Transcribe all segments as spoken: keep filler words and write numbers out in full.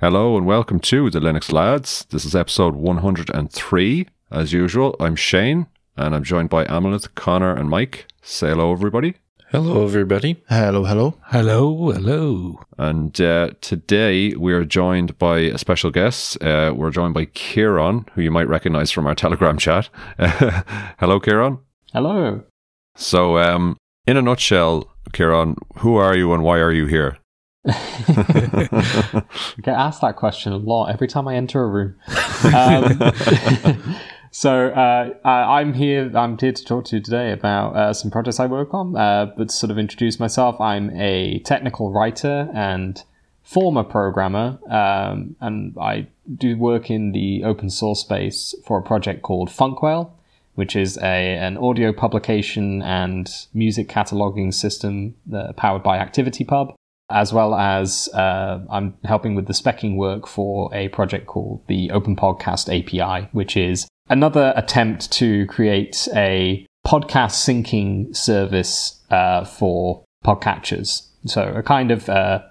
Hello and welcome to The Linux Lads. This is episode one hundred three. As usual, I'm Shane, and I'm joined by Amulet, Connor, and Mike. Say hello, everybody. Hello, everybody. Hello, hello. Hello, hello. And uh, today we are joined by a special guest. Uh, we're joined by Ciaran, who you might recognize from our Telegram chat. Hello, Ciaran. Hello. So, um, in a nutshell, Ciaran, who are you and why are you here? I get asked that question a lot every time I enter a room. Um, so uh, I'm here. I'm here to talk to you today about uh, some projects I work on. Uh, but to sort of introduce myself, I'm a technical writer and former programmer, um, and I do work in the open source space for a project called Funkwhale, which is a an audio publication and music cataloging system that powered by ActivityPub. As well as uh, I'm helping with the specking work for a project called the Open Podcast A P I, which is another attempt to create a podcast syncing service uh, for podcatchers. So a kind of uh,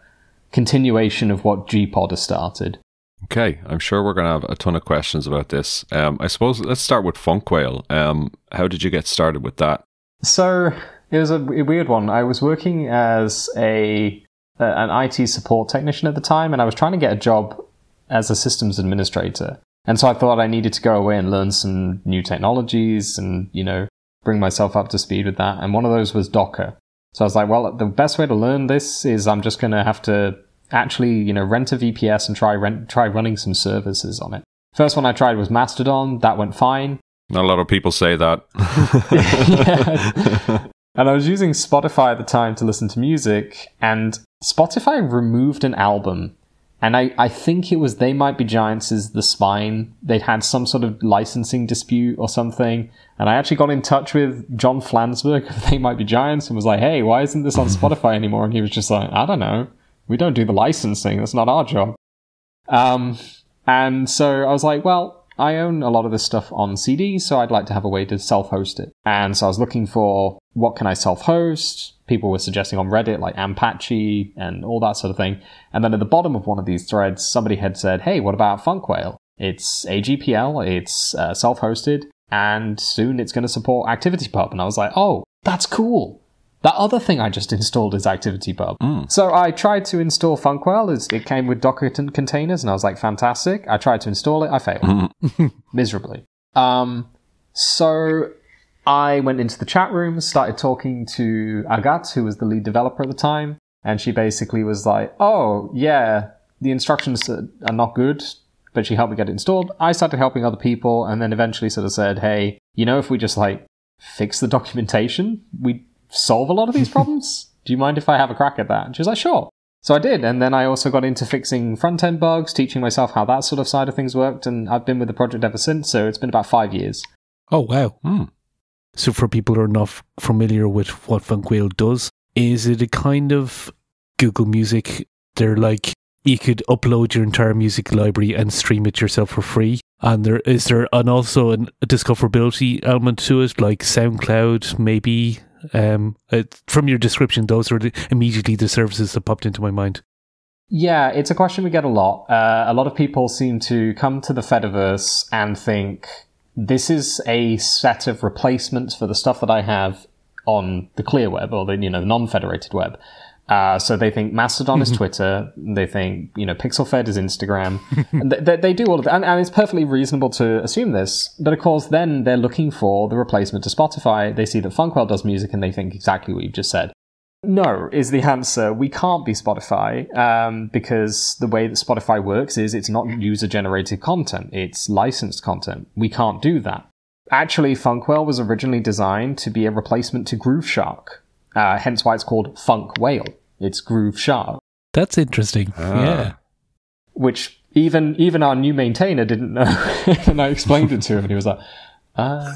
continuation of what GPodder started. Okay, I'm sure we're going to have a ton of questions about this. Um, I suppose let's start with Funkwhale. Um, how did you get started with that? So it was a weird one. I was working as a an I T support technician at the time, and I was trying to get a job as a systems administrator. And so I thought I needed to go away and learn some new technologies and, you know, bring myself up to speed with that. And one of those was Docker. So I was like, well, the best way to learn this is I'm just going to have to actually, you know, rent a V P S and try rent, try running some services on it. First one I tried was Mastodon. That went fine. Not a lot of people say that. Yeah. And I was using Spotify at the time to listen to music, and Spotify removed an album, and I, I think it was They Might Be Giants' The Spine. They'd had some sort of licensing dispute or something, and I actually got in touch with John Flansburgh of They Might Be Giants and was like, hey, why isn't this on Spotify anymore? And he was just like, I don't know. We don't do the licensing. That's not our job. Um, and so I was like, well, I own a lot of this stuff on C D, so I'd like to have a way to self-host it. And so I was looking for, what can I self-host? People were suggesting on Reddit, like Ampache and all that sort of thing. And then at the bottom of one of these threads, somebody had said, hey, what about Funkwhale? It's A G P L, it's uh, self-hosted, and soon it's going to support ActivityPub. And I was like, oh, that's cool. That other thing I just installed is ActivityPub. Mm. So I tried to install Funkwhale. It came with Docker containers, and I was like, fantastic. I tried to install it. I failed. Mm. Miserably. Um, so... I went into the chat room, started talking to Agat, who was the lead developer at the time, and she basically was like, oh, yeah, the instructions are not good, but she helped me get it installed. I started helping other people, and then eventually sort of said, hey, you know, if we just, like, fix the documentation, we solve a lot of these problems. Do you mind if I have a crack at that? And she was like, sure. So I did, and then I also got into fixing front-end bugs, teaching myself how that sort of side of things worked, and I've been with the project ever since, so it's been about five years. Oh, wow. Hmm. So for people who are not familiar with what Funkwhale does, is it a kind of Google Music? They're like, you could upload your entire music library and stream it yourself for free. And there is there and also an, a discoverability element to it, like SoundCloud, maybe. Um, it, from your description, those are the, immediately the services that popped into my mind. Yeah, it's a question we get a lot. Uh, a lot of people seem to come to the Fediverse and think, this is a set of replacements for the stuff that I have on the clear web or the, you know, non-federated web. Uh, so they think Mastodon is Twitter. They think, you know, PixelFed is Instagram. And they, they do all of that. And, and it's perfectly reasonable to assume this. But of course, then they're looking for the replacement to Spotify. They see that Funkwhale does music and they think exactly what you've just said. No is the answer. We can't be Spotify um, because the way that Spotify works is it's not user-generated content. It's licensed content. We can't do that. Actually, Funkwhale was originally designed to be a replacement to Grooveshark, uh, hence why it's called Funkwhale. It's Grooveshark. That's interesting. Ah. Yeah. Which even even our new maintainer didn't know, and I explained it to him, and he was like, ah.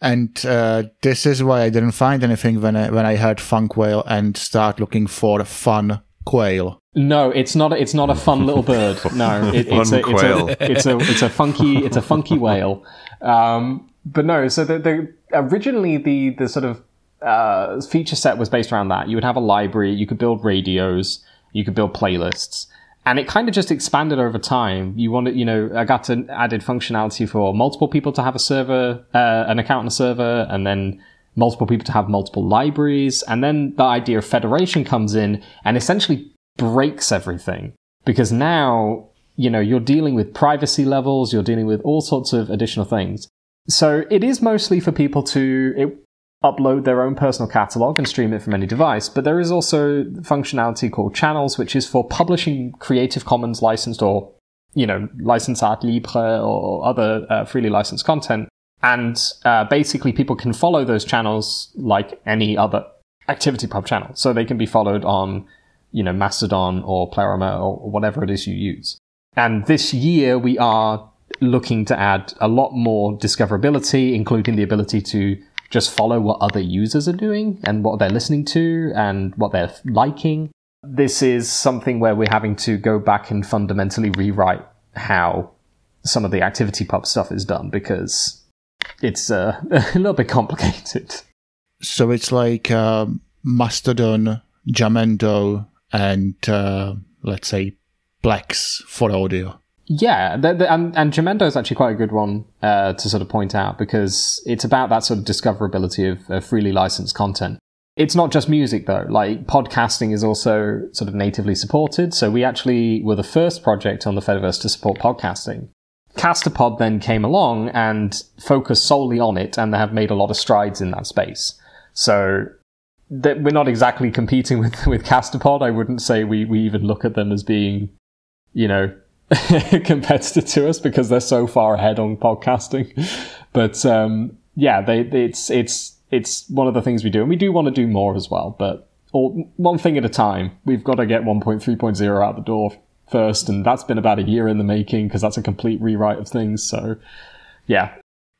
And uh, this is why I didn't find anything when I when I heard Funkwhale and start looking for a fun quail. No, it's not. It's not a fun little bird. No, it, it's, a, it's, a, it's a it's a funky it's a funky whale. Um, but no, so the, the originally the the sort of uh, feature set was based around that. You would have a library. You could build radios. You could build playlists. And it kind of just expanded over time. You wanted, you know, I got to added functionality for multiple people to have a server, uh, an account on a server, and then multiple people to have multiple libraries. And then the idea of federation comes in and essentially breaks everything. Because now, you know, you're dealing with privacy levels, you're dealing with all sorts of additional things. So it is mostly for people to it, upload their own personal catalog and stream it from any device. But there is also functionality called channels, which is for publishing Creative Commons licensed or, you know, licensed art libre or other uh, freely licensed content. And uh, basically people can follow those channels like any other ActivityPub channel. So they can be followed on, you know, Mastodon or Pleroma or whatever it is you use. And this year we are looking to add a lot more discoverability, including the ability to just follow what other users are doing and what they're listening to and what they're liking. This is something where we're having to go back and fundamentally rewrite how some of the ActivityPub stuff is done because it's uh, a little bit complicated. So it's like uh, Mastodon, Jamendo, and uh, let's say Plex for audio. Yeah, the, the, and, and Jamendo is actually quite a good one uh, to sort of point out because it's about that sort of discoverability of, of freely licensed content. It's not just music, though. Like, podcasting is also sort of natively supported. So we actually were the first project on the Fediverse to support podcasting. Castapod then came along and focused solely on it, and they have made a lot of strides in that space. So that we're not exactly competing with, with Castapod. I wouldn't say we, we even look at them as being, you know, competitor to us because they're so far ahead on podcasting. But um, yeah, they, it's it's it's one of the things we do, and we do want to do more as well. But all, one thing at a time. We've got to get one point three point oh out the door first, and that's been about a year in the making because that's a complete rewrite of things. So yeah,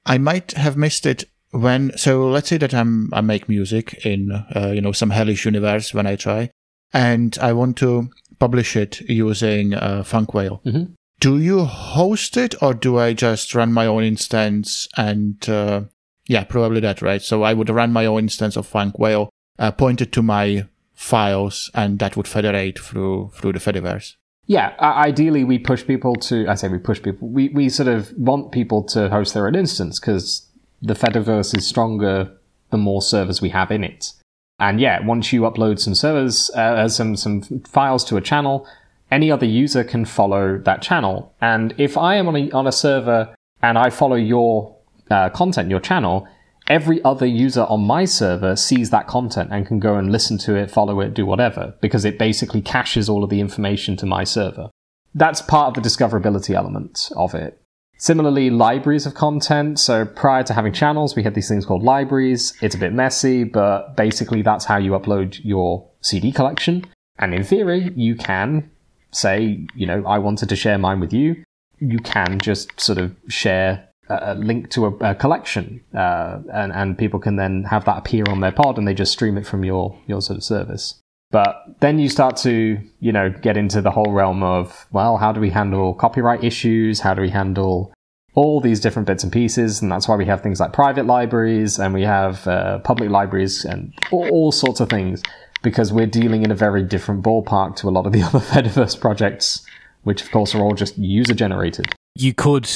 I might have missed it when. So let's say that I'm I make music in uh, you know some hellish universe when I try, and I want to publish it using uh, Funk Whale. Mm-hmm. Do you host it, or do I just run my own instance? And uh, yeah, probably that, right? So I would run my own instance of Funk Whale, uh, point it to my files, and that would federate through through the Fediverse. Yeah, uh, ideally we push people to, I say we push people, we, we sort of want people to host their own instance because the Fediverse is stronger the more servers we have in it. And yeah, once you upload some servers, uh, some some files to a channel, any other user can follow that channel. And if I am on a, on a server and I follow your uh, content, your channel, every other user on my server sees that content and can go and listen to it, follow it, do whatever, because it basically caches all of the information to my server. That's part of the discoverability element of it. Similarly, libraries of content. So prior to having channels, we had these things called libraries. It's a bit messy, but basically that's how you upload your C D collection. And in theory, you can say, you know, I wanted to share mine with you. You can just sort of share a link to a, a collection, uh, and, and people can then have that appear on their pod and they just stream it from your, your sort of service. But then you start to, you know, get into the whole realm of, well, how do we handle copyright issues? How do we handle all these different bits and pieces? And that's why we have things like private libraries and we have uh, public libraries and all, all sorts of things, because we're dealing in a very different ballpark to a lot of the other Fediverse projects, which, of course, are all just user-generated. You could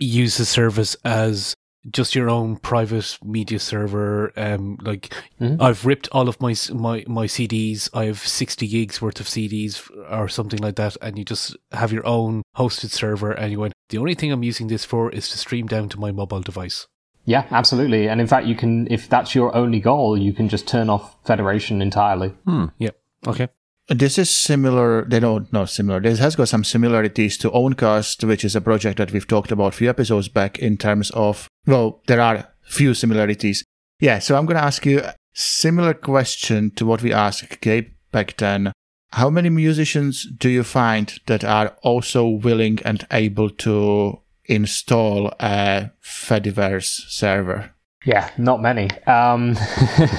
use the service as just your own private media server. Um, like mm-hmm. I've ripped all of my, my my C Ds. I have sixty gigs worth of C Ds or something like that. And you just have your own hosted server. And you went, the only thing I'm using this for is to stream down to my mobile device. Yeah, absolutely. And in fact, you can, if that's your only goal, you can just turn off federation entirely. Hmm. Yep. Okay. This is similar, they don't, no, similar. This has got some similarities to Owncast, which is a project that we've talked about a few episodes back in terms of, well, there are few similarities. Yeah, so I'm going to ask you a similar question to what we asked Gabe back then. How many musicians do you find that are also willing and able to install a Fediverse server? Yeah, not many. Um,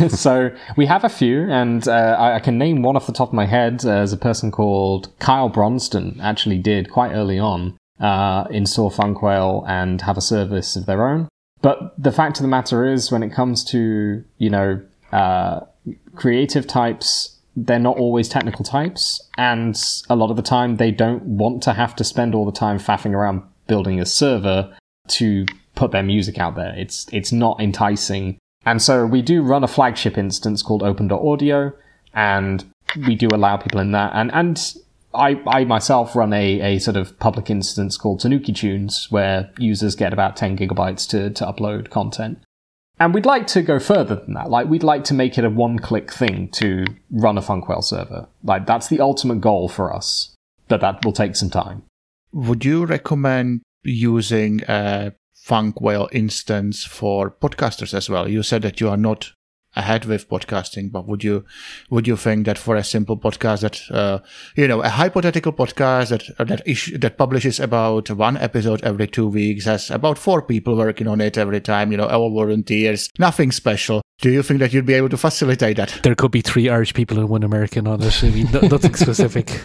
so we have a few, and uh, I can name one off the top of my head. Uh, there's a person called Kyle Bronston, actually did quite early on, uh, install Funk Whale and have a service of their own. But the fact of the matter is, when it comes to, you know, uh, creative types, they're not always technical types, and a lot of the time they don't want to have to spend all the time faffing around building a server to put their music out there. It's it's not enticing. And so we do run a flagship instance called open dot audio, and we do allow people in that. And and I, I myself run a, a sort of public instance called Tanuki Tunes, where users get about ten gigabytes to, to upload content. And we'd like to go further than that. Like, we'd like to make it a one-click thing to run a Funkwell server. Like, that's the ultimate goal for us, but that will take some time. Would you recommend using a Funkwell instance for podcasters as well? You said that you are not ahead with podcasting, but would you would you think that for a simple podcast that uh, you know, a hypothetical podcast that that issue, that publishes about one episode every two weeks, has about four people working on it every time, you know, all volunteers, nothing special. Do you think that you'd be able to facilitate that? There could be three Irish people and one American on it. I mean, nothing specific.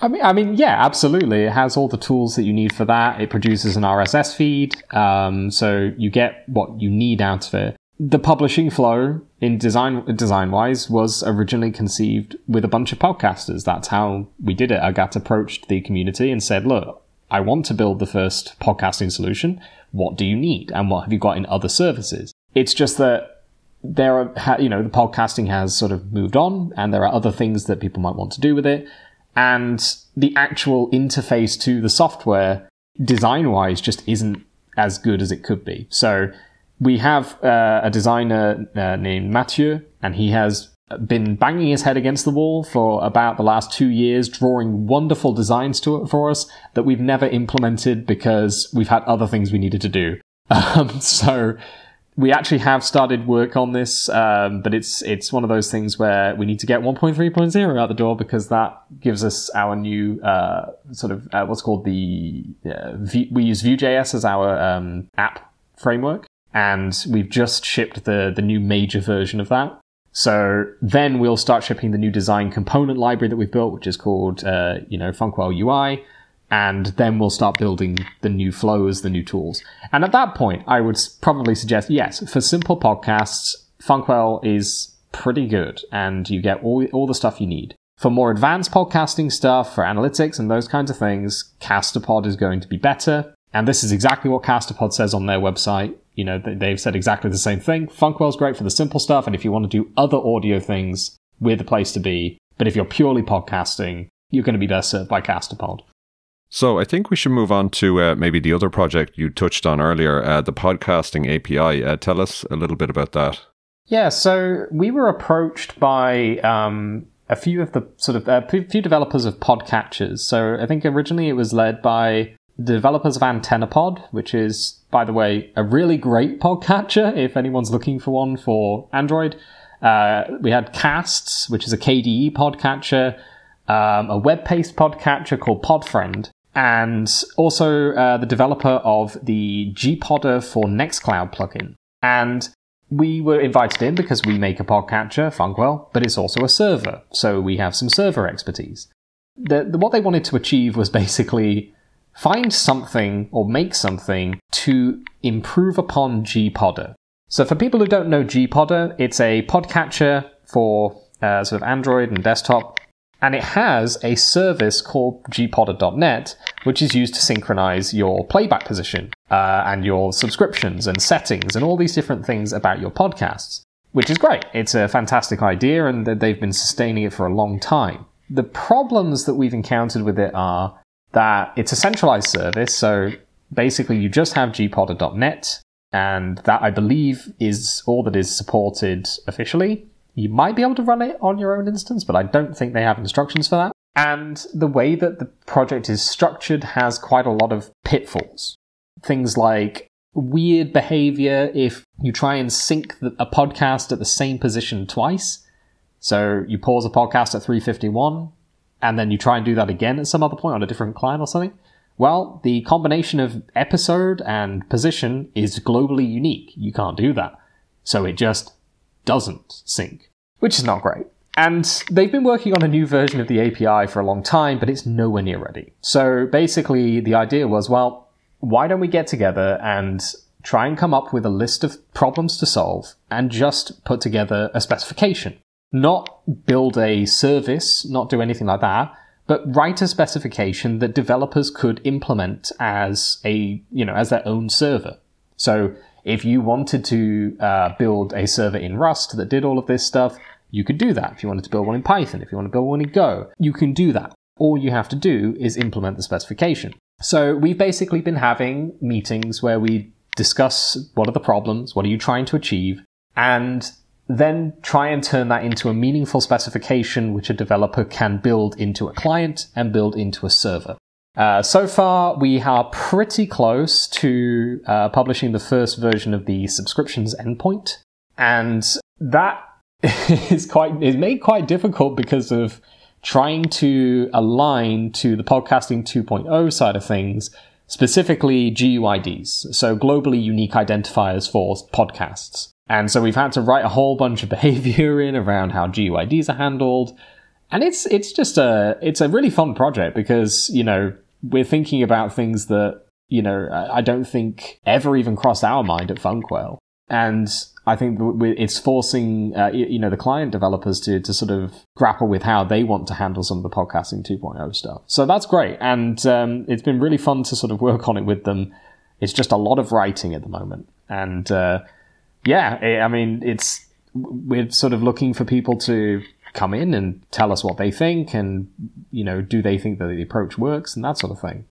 I mean, I mean, yeah, absolutely. It has all the tools that you need for that. It produces an R S S feed, um, so you get what you need out of it. The publishing flow in design design-wise was originally conceived with a bunch of podcasters. That's how we did it. Agat approached the community and said, look, I want to build the first podcasting solution. What do you need? And what have you got in other services? It's just that there are, you know, the podcasting has sort of moved on, and there are other things that people might want to do with it. And the actual interface to the software design-wise just isn't as good as it could be. So we have uh, a designer uh, named Mathieu, and he has been banging his head against the wall for about the last two years, drawing wonderful designs to it for us that we've never implemented because we've had other things we needed to do. Um, so we actually have started work on this, um, but it's it's one of those things where we need to get one point three point oh out the door, because that gives us our new uh, sort of uh, what's called the... Uh, v- we use Vue.js as our um, app framework. And we've just shipped the, the new major version of that. So then we'll start shipping the new design component library that we've built, which is called, uh, you know, Funkwell U I. And then we'll start building the new flows, the new tools. And at that point, I would probably suggest, yes, for simple podcasts, Funkwell is pretty good. And you get all, all the stuff you need. For more advanced podcasting stuff, for analytics and those kinds of things, Castapod is going to be better. And this is exactly what Castapod says on their website. You know, they've said exactly the same thing. Funkwell's great for the simple stuff, and if you want to do other audio things, we're the place to be. But if you're purely podcasting, you're going to be best served by Castapod. So I think we should move on to uh, maybe the other project you touched on earlier, uh, the podcasting A P I. Uh, tell us a little bit about that. Yeah, so we were approached by um, a few of the sort of, a uh, few developers of podcatchers. So I think originally it was led by the developers of AntennaPod, which is, by the way, a really great podcatcher if anyone's looking for one for Android. Uh, we had Casts, which is a K D E podcatcher, um, a web-based podcatcher called Podfriend, and also uh, the developer of the GPodder for Nextcloud plugin. And we were invited in because we make a podcatcher, Funkwell, but it's also a server, so we have some server expertise. The, the, what they wanted to achieve was basically find something or make something to improve upon GPodder. So for people who don't know GPodder, it's a podcatcher for uh, sort of Android and desktop, and it has a service called G Podder dot net, which is used to synchronize your playback position uh, and your subscriptions and settings and all these different things about your podcasts, which is great. It's a fantastic idea, and they've been sustaining it for a long time. The problems that we've encountered with it are that it's a centralized service, so basically you just have G Podder dot net, and that, I believe, is all that is supported officially. You might be able to run it on your own instance, but I don't think they have instructions for that. And the way that the project is structured has quite a lot of pitfalls. Things like weird behavior if you try and sync a podcast at the same position twice. So you pause a podcast at three fifty-one, and then you try and do that again at some other point on a different client or something. Well, the combination of episode and position is globally unique. You can't do that. So it just doesn't sync, which is not great. And they've been working on a new version of the A P I for a long time, but it's nowhere near ready. So basically the idea was, well, why don't we get together and try and come up with a list of problems to solve and just put together a specification? Not build a service, not do anything like that, but write a specification that developers could implement as a, you know, as their own server. So if you wanted to uh, build a server in Rust that did all of this stuff, you could do that. If you wanted to build one in Python, if you want to build one in Go, you can do that. All you have to do is implement the specification. So we've basically been having meetings where we discuss what are the problems, what are you trying to achieve, and then try and turn that into a meaningful specification which a developer can build into a client and build into a server. Uh, so far, we are pretty close to uh, publishing the first version of the subscriptions endpoint, and that is quite is made quite difficult because of trying to align to the podcasting two point oh side of things, specifically G U I Ds, so globally unique identifiers for podcasts. And so we've had to write a whole bunch of behavior in around how G U I Ds are handled. And it's it's just a it's a really fun project because, you know, we're thinking about things that, you know, I don't think ever even crossed our mind at Funquail. And I think it's forcing, uh, you know, the client developers to to sort of grapple with how they want to handle some of the podcasting two point oh stuff. So that's great. And um, it's been really fun to sort of work on it with them. It's just a lot of writing at the moment. And uh, yeah, I mean, it's we're sort of looking for people to come in and tell us what they think and, you know, do they think that the approach works and that sort of thing.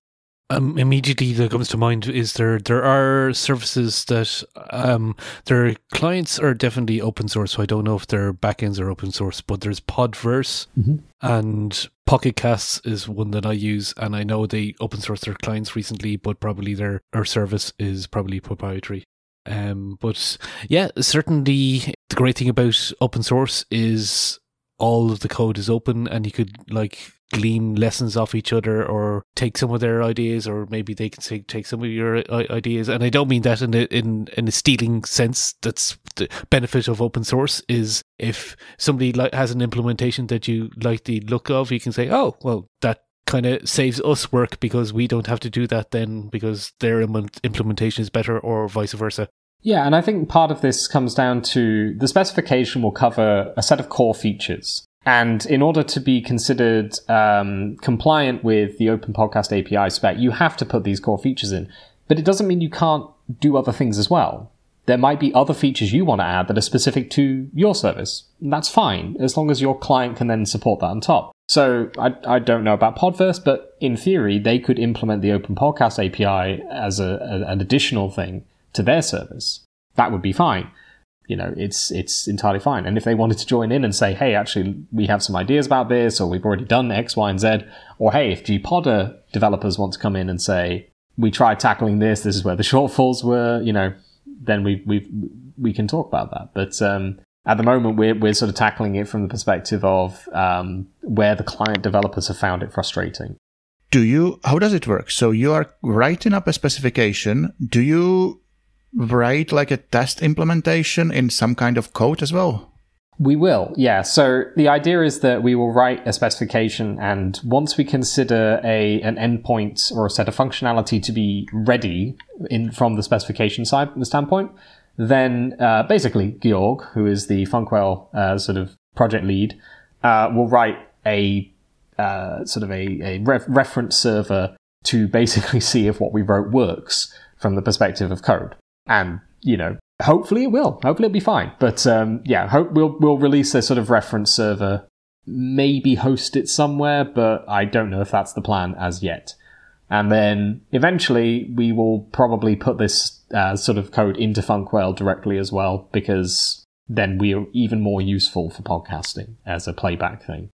Um, immediately that comes to mind is there there are services that um, their clients are definitely open source, so I don't know if their backends are open source, but there's Podverse mm-hmm. and Pocket Casts is one that I use, and I know they open source their clients recently, but probably their, their service is probably proprietary. Um, but yeah, certainly the great thing about open source is all of the code is open and you could like glean lessons off each other or take some of their ideas, or maybe they can say, take some of your ideas. And I don't mean that in a, in, in a stealing sense. That's the benefit of open source is if somebody has an implementation that you like the look of, you can say, oh, well, that kind of saves us work because we don't have to do that then because their implementation is better, or vice versa. Yeah, and I think part of this comes down to the specification will cover a set of core features. And in order to be considered um, compliant with the Open Podcast A P I spec, you have to put these core features in. But it doesn't mean you can't do other things as well. There might be other features you want to add that are specific to your service. And that's fine, as long as your client can then support that on top. So I, I don't know about Podverse, but in theory, they could implement the Open Podcast A P I as a, a, an additional thing to their service. That would be fine. You know, it's it's entirely fine. And if they wanted to join in and say, hey, actually, we have some ideas about this, or we've already done X, Y, and Z, or hey, if GPodder developers want to come in and say, we tried tackling this, this is where the shortfalls were, you know, then we we we can talk about that. But um, at the moment, we're, we're sort of tackling it from the perspective of um, where the client developers have found it frustrating. Do you, how does it work? So you are writing up a specification. Do you write like a test implementation in some kind of code as well? We will, yeah. So the idea is that we will write a specification, and once we consider a an endpoint or a set of functionality to be ready in from the specification side the standpoint, then uh, basically Georg, who is the Funquail uh, sort of project lead, uh, will write a uh, sort of a, a ref reference server to basically see if what we wrote works from the perspective of code. And, you know, hopefully it will. Hopefully it'll be fine. But, um, yeah, hope we'll we'll release a sort of reference server, maybe host it somewhere, but I don't know if that's the plan as yet. And then eventually we will probably put this uh, sort of code into Funquail directly as well, because then we are even more useful for podcasting as a playback thing.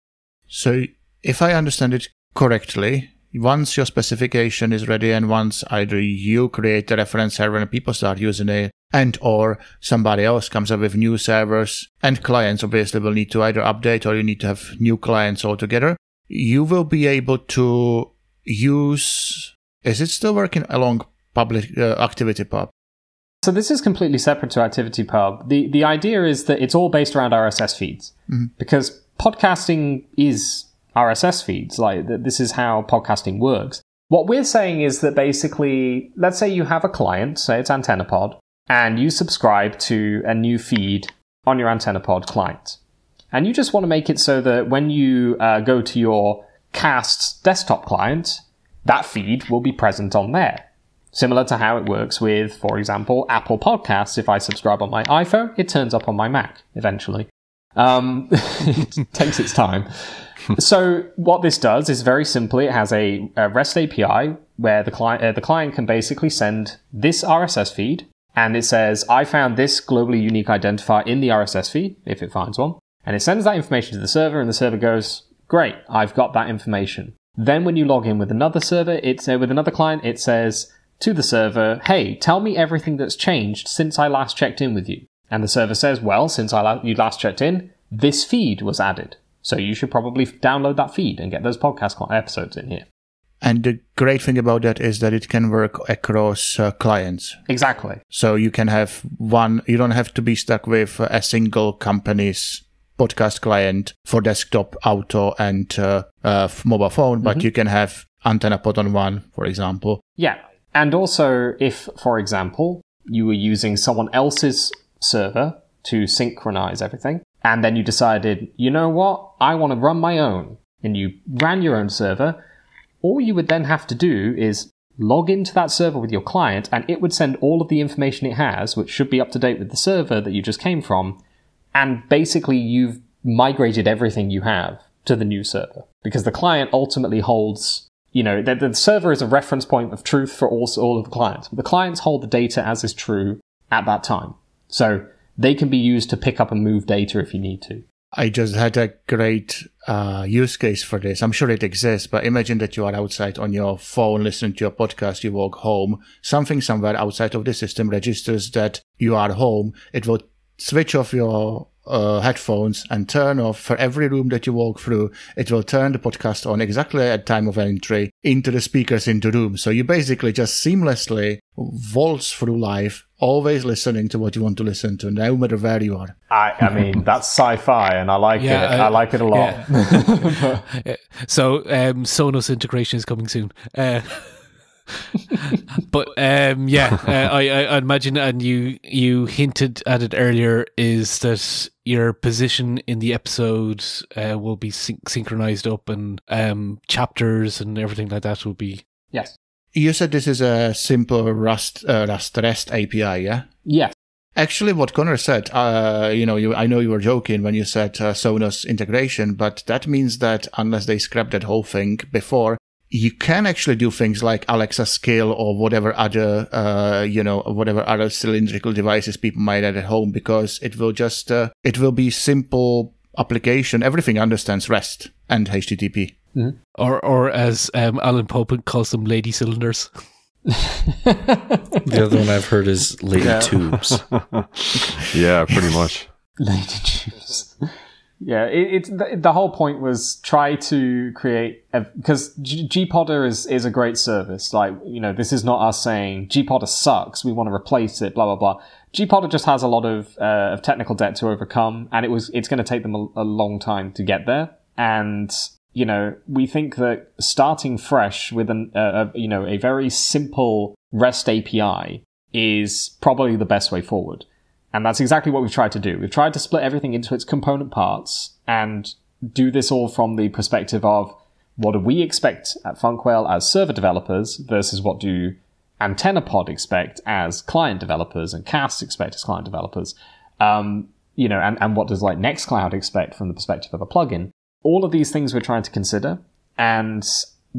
So if I understand it correctly, once your specification is ready and once either you create a reference server and people start using it, and or somebody else comes up with new servers and clients obviously will need to either update or you need to have new clients altogether, you will be able to use... Is it still working along public uh, ActivityPub? So this is completely separate to ActivityPub. The, the idea is that it's all based around R S S feeds mm-hmm. because podcasting is... R S S feeds, like this is how podcasting works. What we're saying is that basically, let's say you have a client, say it's AntennaPod, and you subscribe to a new feed on your AntennaPod client. and you just want to make it so that when you uh, go to your Casts desktop client, that feed will be present on there. Similar to how it works with, for example, Apple Podcasts. If I subscribe on my iPhone, it turns up on my Mac eventually. Um, it takes its time. So what this does is very simply, it has a, a REST A P I where the client uh, the client can basically send this R S S feed, and it says, I found this globally unique identifier in the R S S feed, if it finds one, and it sends that information to the server, and the server goes, great, I've got that information. Then when you log in with another server, it's uh, with another client, it says to the server, hey, tell me everything that's changed since I last checked in with you. And the server says, well, since I la- you last checked in, this feed was added. So you should probably download that feed and get those podcast episodes in here. And the great thing about that is that it can work across uh, clients. Exactly. So you can have one, you don't have to be stuck with a single company's podcast client for desktop, auto, and uh, uh, mobile phone, but mm-hmm. you can have AntennaPod on one, for example. Yeah. And also if, for example, you were using someone else's server to synchronize everything, and then you decided, you know what, I want to run my own, and you ran your own server, all you would then have to do is log into that server with your client, and it would send all of the information it has, which should be up to date with the server that you just came from, and basically you've migrated everything you have to the new server, because the client ultimately holds, you know, the, the server is a reference point of truth for all, all of the clients, but the clients hold the data as is true at that time. So they can be used to pick up and move data if you need to. I just had a great uh, use case for this. I'm sure it exists, but imagine that you are outside on your phone, listening to your podcast, you walk home, something somewhere outside of the system registers that you are home. It will switch off your uh, headphones and turn off for every room that you walk through. It will turn the podcast on exactly at time of entry into the speakers in the room. So you basically just seamlessly waltz through life, always listening to what you want to listen to, no matter where you are. I, I mean, that's sci-fi, and I like yeah, it. I, I like it a lot. Yeah. So, um, Sonos integration is coming soon. Uh, but um, yeah, uh, I, I imagine, and you you hinted at it earlier, is that your position in the episode uh, will be syn- synchronized up, and um, chapters and everything like that will be. Yes. You said this is a simple Rust, uh, Rust REST A P I, yeah? Yes. Actually, what Connor said, uh, you know, you, I know you were joking when you said uh, Sonos integration, but that means that unless they scrap that whole thing before, you can actually do things like Alexa Skill or whatever other, uh, you know, whatever other cylindrical devices people might have at home, because it will just, uh, it will be simple application. Everything understands REST and H T T P. Mm-hmm. Or, or as um, Alan Pope calls them, lady cylinders. The other one I've heard is lady yeah. tubes. Yeah, pretty much. Lady tubes. Yeah, it, it, the whole point was try to create, because GPodder is, is a great service. Like, you know, this is not us saying GPodder sucks, we want to replace it, blah, blah, blah. GPodder just has a lot of, uh, of technical debt to overcome, and it was it's going to take them a, a long time to get there. And you know, we think that starting fresh with an, uh, a, you know, a very simple REST A P I is probably the best way forward. And that's exactly what we've tried to do. We've tried to split everything into its component parts and do this all from the perspective of what do we expect at Funkwhale as server developers versus what do AntennaPod expect as client developers and Cast expect as client developers, um, you know, and, and what does like Nextcloud expect from the perspective of a plugin. All of these things we're trying to consider and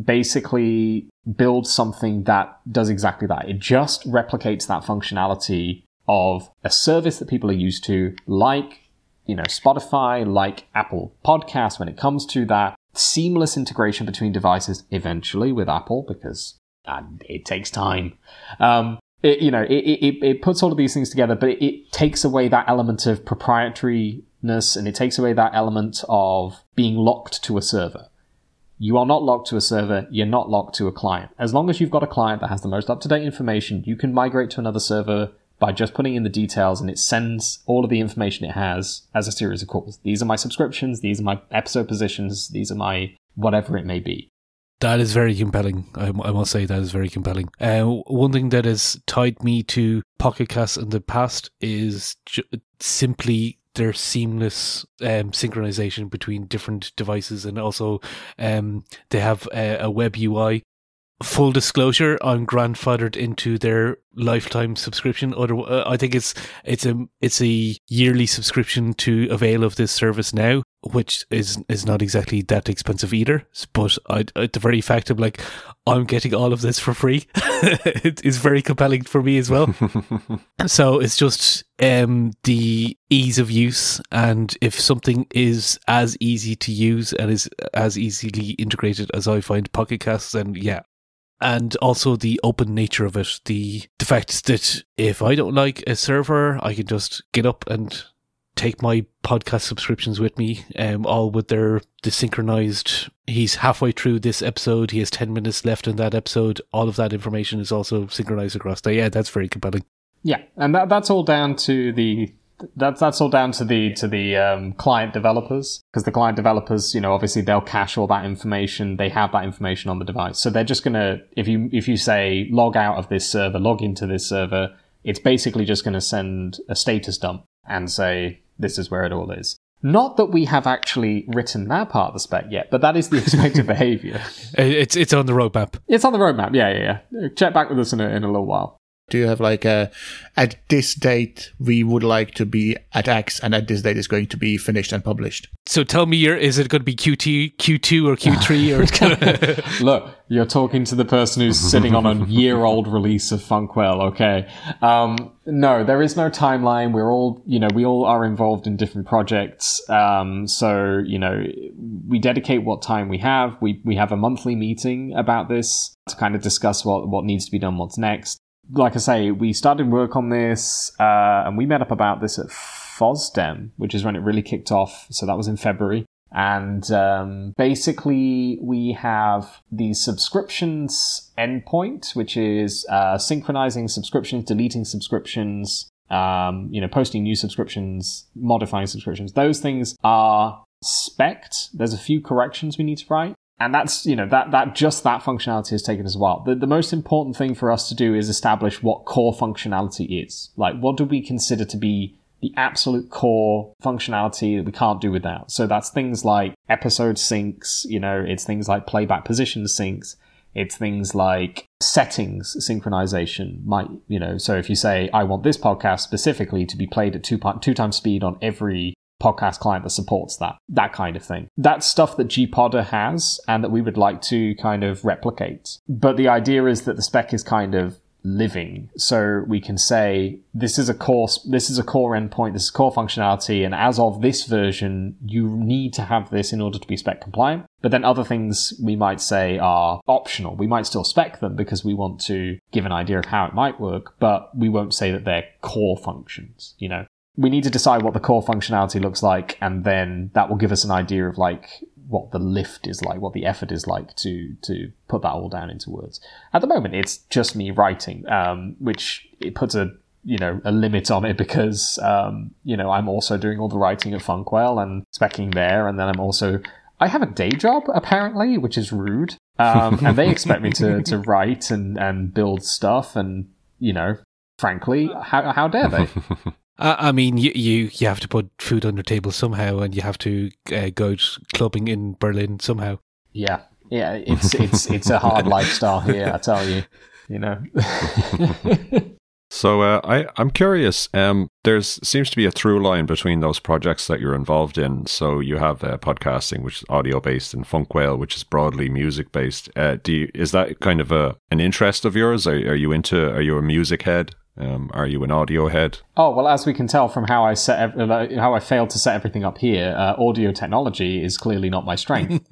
basically build something that does exactly that. It just replicates that functionality of a service that people are used to, like, you know, Spotify, like Apple Podcasts, when it comes to that seamless integration between devices, eventually with Apple, because uh, it takes time. Um, it, you know, it, it, it puts all of these things together, but it, it takes away that element of proprietary and it takes away that element of being locked to a server. You are not locked to a server, you're not locked to a client. As long as you've got a client that has the most up-to-date information, you can migrate to another server by just putting in the details, and it sends all of the information it has as a series of calls. These are my subscriptions, these are my episode positions, these are my whatever it may be. That is very compelling. I, I must say that is very compelling. Uh, one thing that has tied me to Pocket Casts in the past is ju- simply their seamless um, synchronization between different devices, and also um, they have a, a web U I. Full disclosure, I'm grandfathered into their lifetime subscription. Other, I think it's it's a it's a yearly subscription to avail of this service now, which is is not exactly that expensive either. But I, the very fact of like I'm getting all of this for free, it is very compelling for me as well. So it's just um, the ease of use, and if something is as easy to use and is as easily integrated as I find Pocket Casts, then yeah. And also the open nature of it, the the fact that if I don't like a server, I can just get up and take my podcast subscriptions with me, um, all with their the synchronized, he's halfway through this episode, he has ten minutes left in that episode, all of that information is also synchronized across there. Yeah, that's very compelling. Yeah, and that that's all down to the... That's that's all down to the to the um, client developers, because the client developers, you know, obviously they'll cache all that information. They have that information on the device, so they're just gonna if you if you say log out of this server, log into this server, it's basically just gonna send a status dump and say this is where it all is. Not that we have actually written that part of the spec yet, but that is the expected behavior. It's it's on the roadmap. It's on the roadmap. Yeah, yeah, yeah. Check back with us in a, in a little while. Do you have like a, at this date, we would like to be at X, and at this date is going to be finished and published? So tell me, your, is it going to be Q two, Q two or Q three? Or Look, you're talking to the person who's sitting on a year-old release of Funkwell, okay. Um, no, there is no timeline. We're all, you know, we all are involved in different projects. Um, so, you know, we dedicate what time we have. We, we have a monthly meeting about this to kind of discuss what, what needs to be done, what's next. Like I say, we started work on this, uh, and we met up about this at FOSDEM, which is when it really kicked off. So that was in February. And um, basically, we have the subscriptions endpoint, which is uh, synchronizing subscriptions, deleting subscriptions, um, you know, posting new subscriptions, modifying subscriptions. Those things are spec'd. There's a few corrections we need to write. And that's, you know, that, that just that functionality has taken us a while. The, the most important thing for us to do is establish what core functionality is. Like, what do we consider to be the absolute core functionality that we can't do without? So that's things like episode syncs, you know, it's things like playback position syncs. It's things like settings synchronization. Might, you know, so if you say, I want this podcast specifically to be played at two, two times speed on every podcast client that supports that, that kind of thing. That's stuff that GPodder has and that we would like to kind of replicate. But the idea is that the spec is kind of living. So we can say, this is a core, this is a core endpoint, this is core functionality, and as of this version, you need to have this in order to be spec compliant. But then other things we might say are optional. We might still spec them because we want to give an idea of how it might work, but we won't say that they're core functions, you know? We need to decide what the core functionality looks like, and then that will give us an idea of like what the lift is like, what the effort is like to to put that all down into words. At the moment, it's just me writing, um, which it puts a you know a limit on it because um, you know I'm also doing all the writing at Funkwell and speccing there, and then I'm also I have a day job apparently, which is rude, um, and they expect me to to write and and build stuff, and you know, frankly, how how dare they? I mean, you, you you have to put food on your table somehow, and you have to uh, go clubbing in Berlin somehow. Yeah, yeah, it's it's it's a hard lifestyle here, I tell you. You know. So uh, I I'm curious. Um, there seems to be a through line between those projects that you're involved in. So you have uh, podcasting, which is audio based, and Funkwell, which is broadly music based. Uh, do you, is that kind of a an interest of yours? Are, are you into? Are you a music head? Um, are you an audio head? Oh, well, as we can tell from how I set ev- how I failed to set everything up here, uh, audio technology is clearly not my strength.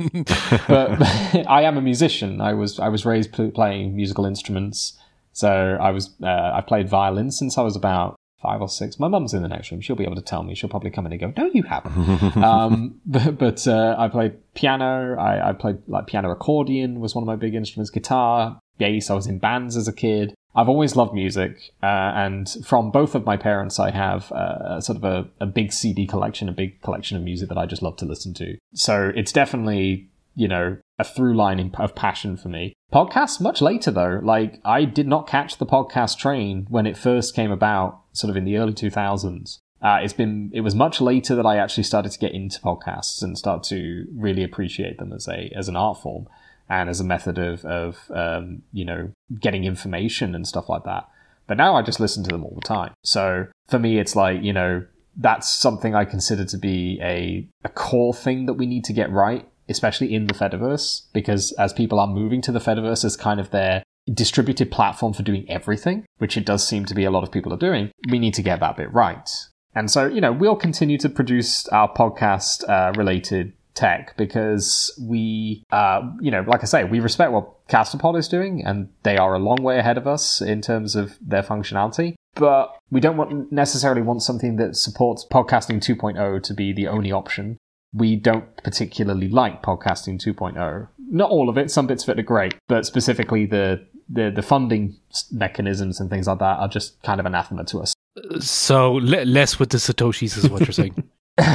But I am a musician. I was I was raised pl- playing musical instruments. So I was uh, I played violin since I was about five or six. My mum's in the next room. She'll be able to tell me. She'll probably come in and go, no, you haven't. um, but but uh, I played piano. I, I played like piano accordion was one of my big instruments. Guitar, bass. I was in bands as a kid. I've always loved music, uh, and from both of my parents, I have uh, sort of a, a big C D collection, a big collection of music that I just love to listen to. So it's definitely, you know, a through line of passion for me. Podcasts, much later though, like I did not catch the podcast train when it first came about, sort of in the early two thousands. Uh, Uh, it's been it was much later that I actually started to get into podcasts and start to really appreciate them as a as an art form and as a method of of um, you know, getting information and stuff like that. But now I just listen to them all the time. So for me, it's like, you know, that's something I consider to be a a core thing that we need to get right, especially in the Fediverse, because as people are moving to the Fediverse as kind of their distributed platform for doing everything, which it does seem to be a lot of people are doing, we need to get that bit right. And so, you know, we'll continue to produce our podcast uh, related tech because we, uh, you know, like I say, we respect what Castapod is doing, and they are a long way ahead of us in terms of their functionality. But we don't want, necessarily want something that supports Podcasting two point oh to be the only option. We don't particularly like Podcasting two point oh. Not all of it, some bits of it are great, but specifically the, the, the funding mechanisms and things like that are just kind of anathema to us. So less with the Satoshis is what you're saying.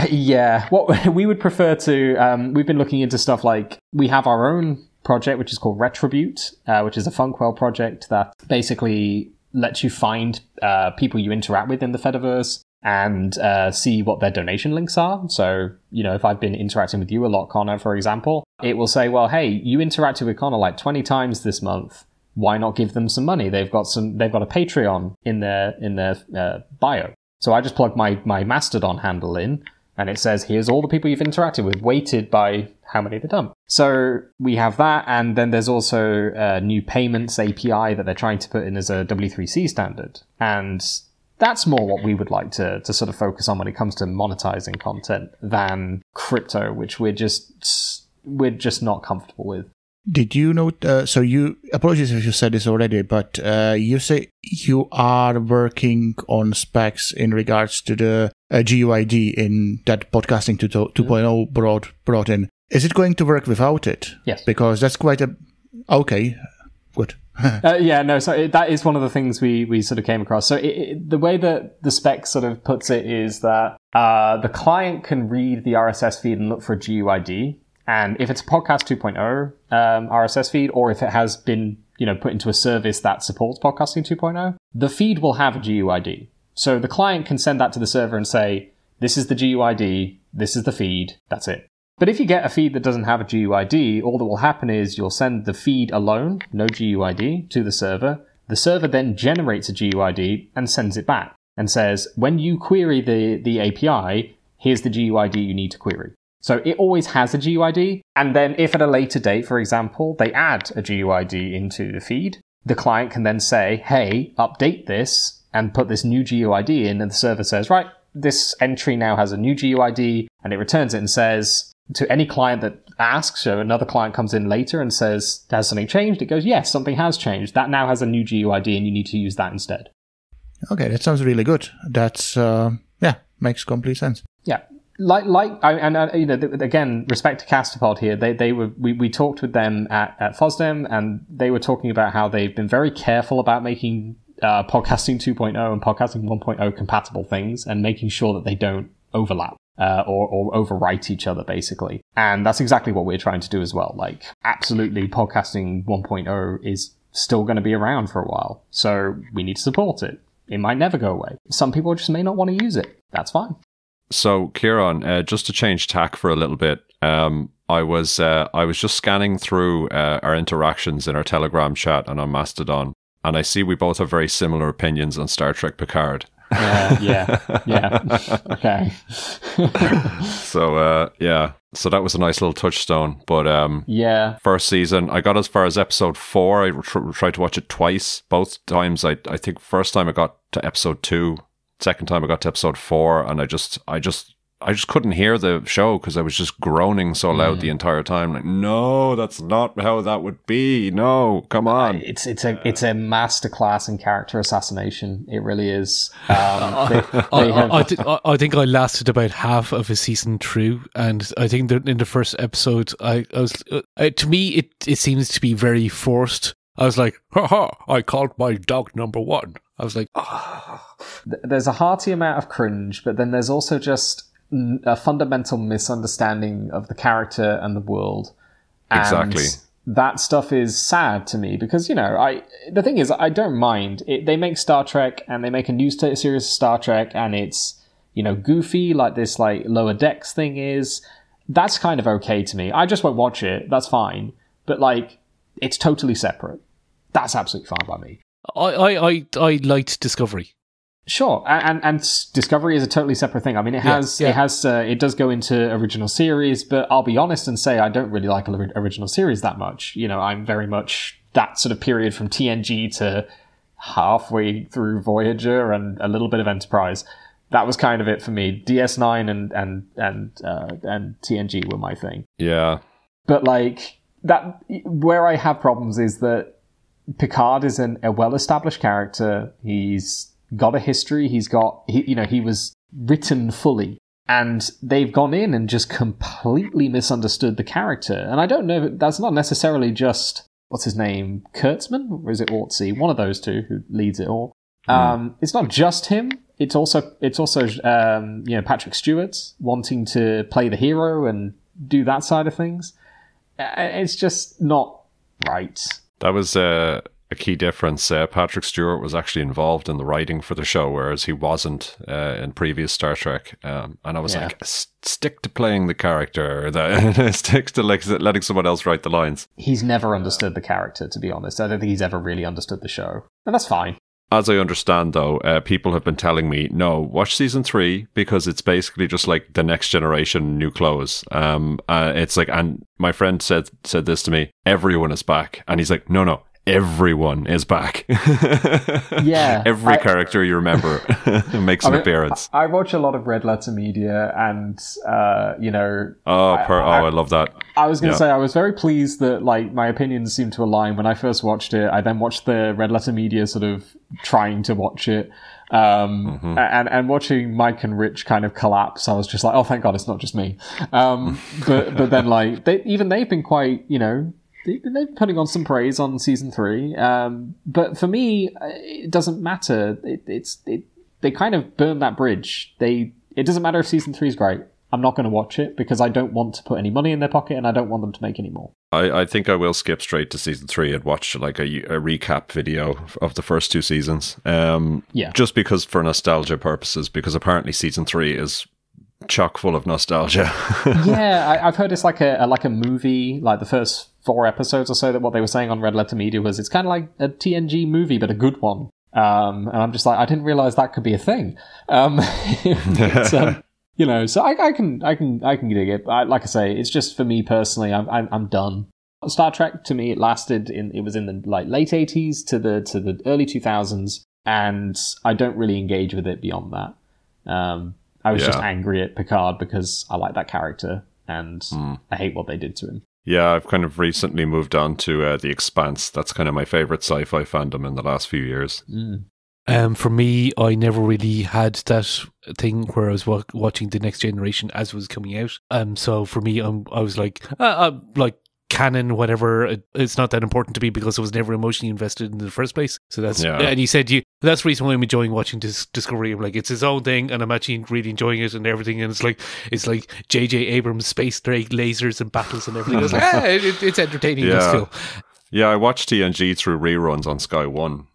Yeah. What we would prefer to, um, we've been looking into stuff like, we have our own project, which is called Retribute, uh, which is a Funkwell project that basically lets you find uh, people you interact with in the Fediverse and uh, see what their donation links are. So, you know, if I've been interacting with you a lot, Connor, for example, it will say, well, hey, you interacted with Connor like twenty times this month. Why not give them some money? They've got some. They've got a Patreon in their in their uh, bio. So I just plug my my Mastodon handle in, and it says, here's all the people you've interacted with, weighted by how many they've done. So we have that, and then there's also a new payments A P I that they're trying to put in as a W three C standard, and that's more what we would like to to sort of focus on when it comes to monetizing content than crypto, which we're just we're just not comfortable with. Did you know, uh, so you, apologies if you said this already, but uh, you say you are working on specs in regards to the uh, G U I D in that Podcasting two point oh brought, brought in. Is it going to work without it? Yes. Because that's quite a, okay, good. uh, yeah, no, so it, that is one of the things we, we sort of came across. So it, it, the way that the spec sort of puts it is that uh, the client can read the R S S feed and look for a G U I D. And if it's a Podcast two point oh um, R S S feed, or if it has been, you know, put into a service that supports Podcasting two point oh, the feed will have a G U I D. So the client can send that to the server and say, this is the G U I D, this is the feed, that's it. But if you get a feed that doesn't have a G U I D, all that will happen is you'll send the feed alone, no G U I D, to the server. The server then generates a G U I D and sends it back and says, when you query the, the A P I, here's the G U I D you need to query. So it always has a G U I D, and then if at a later date, for example, they add a G U I D into the feed, the client can then say, hey, update this and put this new G U I D in, and the server says, right, this entry now has a new G U I D, and it returns it and says to any client that asks, so another client comes in later and says, has something changed? It goes, yes, something has changed. That now has a new G U I D, and you need to use that instead. Okay, that sounds really good. That's, uh, yeah, makes complete sense. Yeah. Like, like, and uh, you know, again, respect to Castapod here. They, they were, we, we talked with them at, at FOSDEM, and they were talking about how they've been very careful about making uh, Podcasting two point oh and Podcasting one point oh compatible things, and making sure that they don't overlap uh, or, or overwrite each other, basically. And that's exactly what we're trying to do as well. Like, absolutely, Podcasting one point oh is still going to be around for a while, so we need to support it. It might never go away. Some people just may not want to use it. That's fine. So, Ciaran, uh, just to change tack for a little bit, um, I was uh, I was just scanning through uh, our interactions in our Telegram chat and on Mastodon, and I see we both have very similar opinions on Star Trek Picard. Uh, yeah, yeah, okay. so, uh, yeah, so that was a nice little touchstone. But um, yeah, first season, I got as far as episode four. I tr tried to watch it twice. Both times, I I think first time I got to episode two. Second time I got to episode four, and I just, I just, I just couldn't hear the show because I was just groaning so loud mm. the entire time. Like, no, that's not how that would be. No, come on. It's, it's a, it's a masterclass in character assassination. It really is. Um, they, they I, have... I, th I think I lasted about half of a season through, and I think that in the first episode, I, I was, uh, to me, it, it seems to be very forced. I was like, ha ha, I called my dog number one. I was like, oh. There's a hearty amount of cringe, but then there's also just a fundamental misunderstanding of the character and the world. And exactly. That stuff is sad to me because, you know, I the thing is, I don't mind. It, they make Star Trek and they make a new series of Star Trek, and it's you know, goofy, like this like Lower Decks thing is, that's kind of okay to me. I just won't watch it. That's fine. But like, it's totally separate. That's absolutely fine by me. I I I, I liked Discovery. Sure, and, and and Discovery is a totally separate thing. I mean, it has yeah, yeah. it has uh, it does go into Original Series, but I'll be honest and say I don't really like Original Series that much. You know, I'm very much that sort of period from T N G to halfway through Voyager and a little bit of Enterprise. That was kind of it for me. D S nine and and and uh, and T N G were my thing. Yeah, but like that, where I have problems is that Picard is an, a well-established character. He's got a history. He's got, he, you know, he was written fully, and they've gone in and just completely misunderstood the character. And I don't know, that's not necessarily just, what's his name? Kurtzman? Or is it Ortsey? One of those two who leads it all. Mm. Um, it's not just him. It's also, it's also, um, you know, Patrick Stewart wanting to play the hero and do that side of things. It's just not right. That was, uh, a key difference. Uh, Patrick Stewart was actually involved in the writing for the show, whereas he wasn't uh, in previous Star Trek. Um, and I was yeah. like, stick to playing the character, that stick to like letting someone else write the lines. He's never understood the character, to be honest. I don't think he's ever really understood the show, and that's fine. As I understand, though, uh, people have been telling me, no, watch season three because it's basically just like The Next Generation, new clothes. Um, uh, it's like, and my friend said said this to me: everyone is back, and he's like, no, no. Everyone is back. yeah. Every I, character you remember makes I mean, an appearance. I watch a lot of Red Letter Media, and, uh, you know... Oh, per, I, I, oh, I love that. I was going to yeah. say, I was very pleased that like my opinions seemed to align. When I first watched it, I then watched the Red Letter Media sort of trying to watch it. Um, mm-hmm. and, and watching Mike and Rich kind of collapse, I was just like, oh, thank God, it's not just me. Um, but, but then, like, they, even they've been quite, you know... they're putting on some praise on season three, um, but for me, it doesn't matter. It, it's it, they kind of burn that bridge. They it doesn't matter if season three is great. I'm not going to watch it because I don't want to put any money in their pocket, and I don't want them to make any more. I, I think I will skip straight to season three and watch like a, a recap video of the first two seasons. Um, yeah, just because for nostalgia purposes, because apparently season three is chock full of nostalgia. yeah, I, I've heard it's like a, a like a movie, like the first four episodes or so, that what they were saying on Red Letter Media was it's kind of like a T N G movie, but a good one. Um, and I'm just like, I didn't realize that could be a thing. Um, but, um, you know, so I, I can, I can, I can dig it. I, like I say, it's just for me personally, I'm, I'm, I'm done. Star Trek to me, it lasted in, it was in the like late eighties to the to the early two thousands, and I don't really engage with it beyond that. Um, I was yeah. just angry at Picard because I like that character, and mm. I hate what they did to him. Yeah, I've kind of recently moved on to uh, The Expanse. That's kind of my favourite sci-fi fandom in the last few years. Mm. Um, for me, I never really had that thing where I was wa- watching The Next Generation as it was coming out. Um, so for me, um, I was like, uh, I'm like, canon, whatever, it, it's not that important to me because I was never emotionally invested in the first place. So that's yeah. and you said you that's the reason why I'm enjoying watching this Discovery. I'm like, it's his own thing, and I'm actually really enjoying it and everything. And it's like it's like J J. Abrams space drag lasers and battles and everything. It's like ah, it, it's entertaining. Yeah, still. yeah. I watched T N G through reruns on Sky One.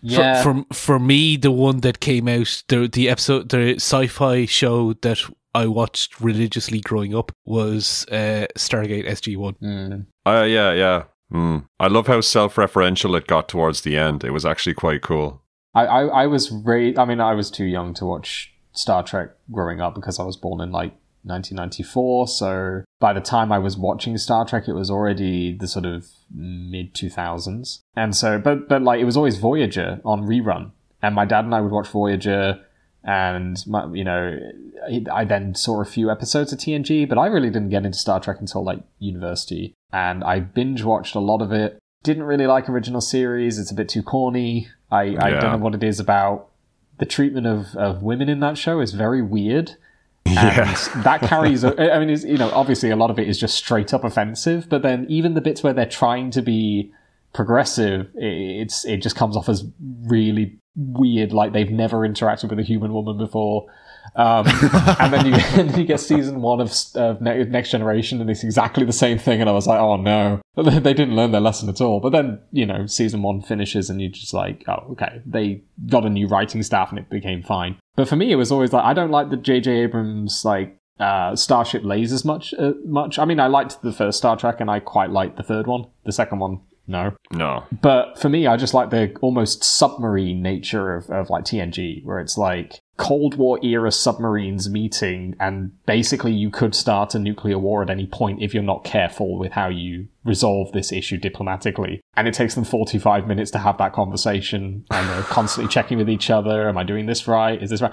yeah, for, for for me, the one that came out, the the episode, the sci-fi show that I watched religiously growing up was uh, Stargate S G one. Mm. Uh, yeah, yeah. Mm. I love how self-referential it got towards the end. It was actually quite cool. I, I, I was ra- I mean, I was too young to watch Star Trek growing up because I was born in like nineteen ninety-four. So by the time I was watching Star Trek, it was already the sort of mid two thousands. And so, but but like it was always Voyager on rerun, and my dad and I would watch Voyager. And, my, you know, I then saw a few episodes of T N G, but I really didn't get into Star Trek until, like, university. And I binge-watched a lot of it. Didn't really like Original Series. It's a bit too corny. I, yeah. I don't know what it is about. The treatment of, of women in that show is very weird. And yeah. that carries... I mean, it's, you know, obviously a lot of it is just straight-up offensive, but then even the bits where they're trying to be progressive, it's it just comes off as really weird, like they've never interacted with a human woman before. Um, and then you, and then you get season one of uh, Next Generation, and it's exactly the same thing. And I was like, oh no, they didn't learn their lesson at all. But then, you know, season one finishes, and you're just like, oh, okay, they got a new writing staff, and it became fine. But for me, it was always like, I don't like the J J. Abrams like uh, Starship Lasers much. Uh, much. I mean, I liked the first Star Trek, and I quite liked the third one. The second one, no, no. But for me, I just like the almost submarine nature of, of like T N G, where it's like Cold War era submarines meeting, and basically you could start a nuclear war at any point if you're not careful with how you resolve this issue diplomatically. And it takes them forty-five minutes to have that conversation, and they're constantly checking with each other. Am I doing this right? Is this right?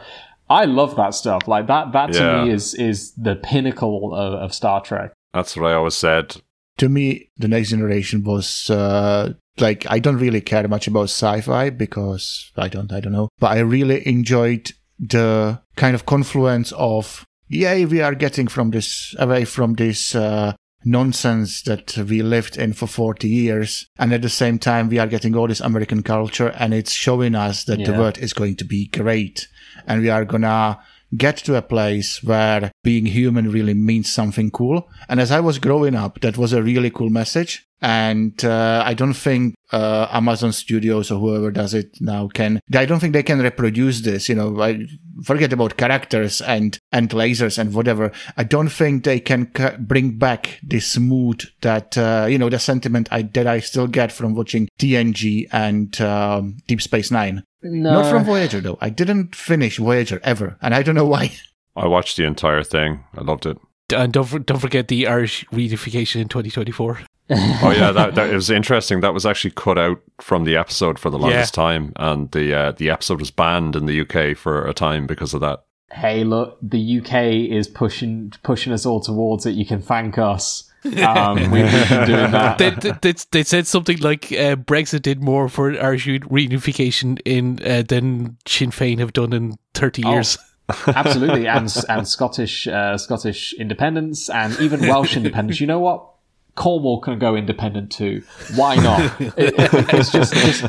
I love that stuff. Like that, that to yeah. me is is the pinnacle of, of Star Trek. That's what I always said. To me, The Next Generation was uh, like, I don't really care much about sci-fi because I don't, I don't know, but I really enjoyed the kind of confluence of, yeah, we are getting from this away from this uh, nonsense that we lived in for forty years, and at the same time we are getting all this American culture, and it's showing us that yeah. the world is going to be great, and we are gonna get to a place where being human really means something cool. And as I was growing up, that was a really cool message. And uh, I don't think uh, Amazon Studios or whoever does it now can, I don't think they can reproduce this. You know, I forget about characters and, and lasers and whatever. I don't think they can c- bring back this mood that, uh, you know, the sentiment I, that I still get from watching T N G and um, Deep Space Nine. No. Not from Voyager, though. I didn't finish Voyager ever, and I don't know why. I watched the entire thing. I loved it. And don't don't forget the Irish reunification in twenty twenty-four. Oh yeah, that, that it was interesting. That was actually cut out from the episode for the longest yeah. time, and the uh, the episode was banned in the U K for a time because of that. Hey, look, the U K is pushing pushing us all towards it. You can thank us. um, we, we've been doing that. They, they, they said something like uh, Brexit did more for Irish reunification in uh, than Sinn Féin have done in thirty years. Oh. Absolutely, and and Scottish uh, Scottish independence, and even Welsh independence. You know what? Cornwall can go independent too. Why not? it, it, it's just, just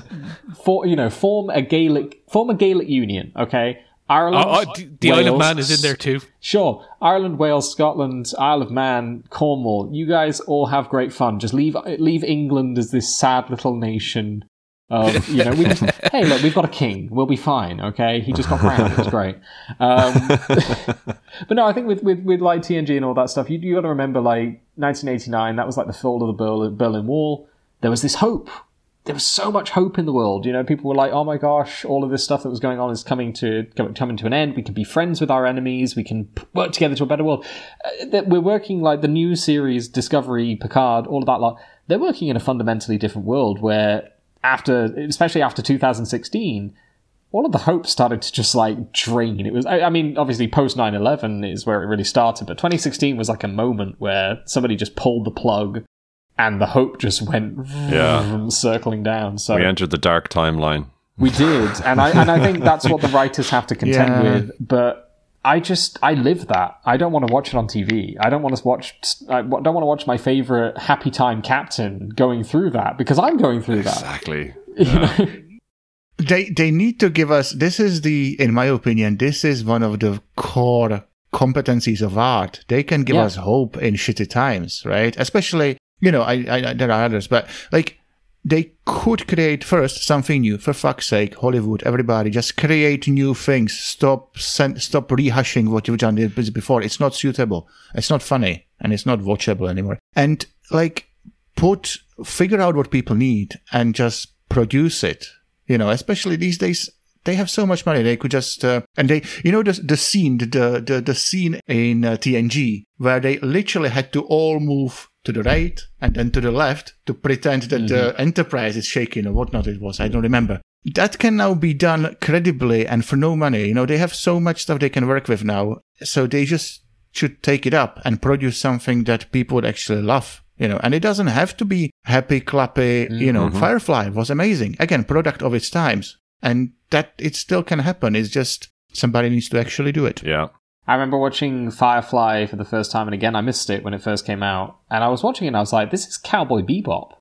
for, you know, form a Gaelic form a Gaelic union, okay? Ireland, oh, oh, the Wales, Isle of Man is in there too. Sure, Ireland, Wales, Scotland, Isle of Man, Cornwall. You guys all have great fun. Just leave leave England as this sad little nation. Of, you know, we just, hey, look, we've got a king. We'll be fine. Okay, he just got crowned. It was great. Um, but no, I think with, with with like T N G and all that stuff, you you got to remember, like nineteen eighty-nine. That was like the fall of the Berlin, Berlin Wall. There was this hope. There was so much hope in the world. You know, people were like, "Oh my gosh, all of this stuff that was going on is coming to coming to an end. We can be friends with our enemies. We can work together to a better world." Uh, we're working like the new series, Discovery, Picard, all of that lot. They're working in a fundamentally different world where, after, especially after two thousand sixteen, all of the hope started to just like drain. It was, I, I mean, obviously post nine eleven is where it really started, but twenty sixteen was like a moment where somebody just pulled the plug. And the hope just went yeah. vroom, circling down. So we entered the dark timeline. We did, and I and I think that's what the writers have to contend yeah. with. But I just I live that. I don't want to watch it on T V. I don't want to watch. I don't want to watch my favorite Happy Time Captain going through that, because I'm going through that exactly. Yeah. You know? They they need to give us. This is the, in my opinion, this is one of the core competencies of art. They can give yeah. us hope in shitty times, right? Especially. You know, I, I there are others, but like they could create first something new. For fuck's sake, Hollywood, everybody, just create new things. Stop, send, stop rehashing what you've done before. It's not suitable. It's not funny, and it's not watchable anymore. And like, put, figure out what people need and just produce it. You know, especially these days. They have so much money. They could just uh, and they, you know, the the scene, the the the scene in uh, T N G where they literally had to all move to the right and then to the left to pretend that mm-hmm. the Enterprise is shaking or whatnot. It was I don't remember. That can now be done credibly and for no money. You know, they have so much stuff they can work with now. So they just should take it up and produce something that people would actually love. You know, and it doesn't have to be happy clappy. Mm-hmm. You know, Firefly was amazing. Again, product of its times. And that it still can happen. It's just somebody needs to actually do it. Yeah. I remember watching Firefly for the first time. And again, I missed it when it first came out. And I was watching it and I was like, this is Cowboy Bebop.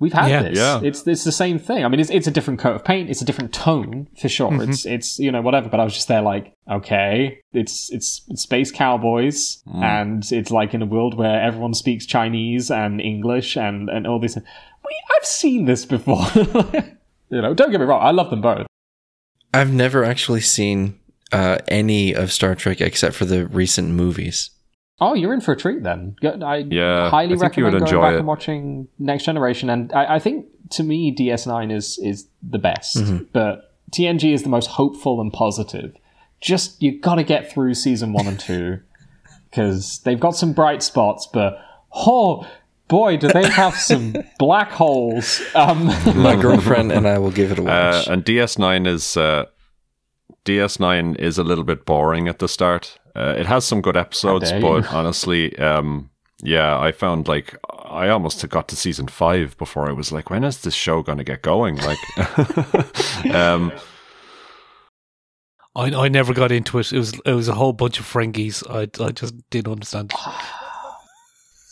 We've had yeah, this. Yeah. It's it's the same thing. I mean, it's it's a different coat of paint. It's a different tone for sure. Mm-hmm. It's it's you know whatever. But I was just there like, okay, it's it's, it's space cowboys, mm. and it's like in a world where everyone speaks Chinese and English and and all this. We I've seen this before. You know, don't get me wrong. I love them both. I've never actually seen uh, any of Star Trek except for the recent movies. Oh, you're in for a treat then. I yeah, highly I think recommend you would going enjoy back it. and watching Next Generation. And I, I think, to me, D S nine is is the best. Mm-hmm. But T N G is the most hopeful and positive. Just, you got to get through season one and two. Because they've got some bright spots, but... Oh, boy, do they have some black holes. Um, My girlfriend and I will give it a watch. Uh, and D S nine is... Uh, D S nine is a little bit boring at the start. Uh, it has some good episodes, but honestly, um, yeah, I found like I almost got to season five before I was like, when is this show going to get going? Like, um, I I never got into it. It was it was a whole bunch of fringies. I I just didn't understand.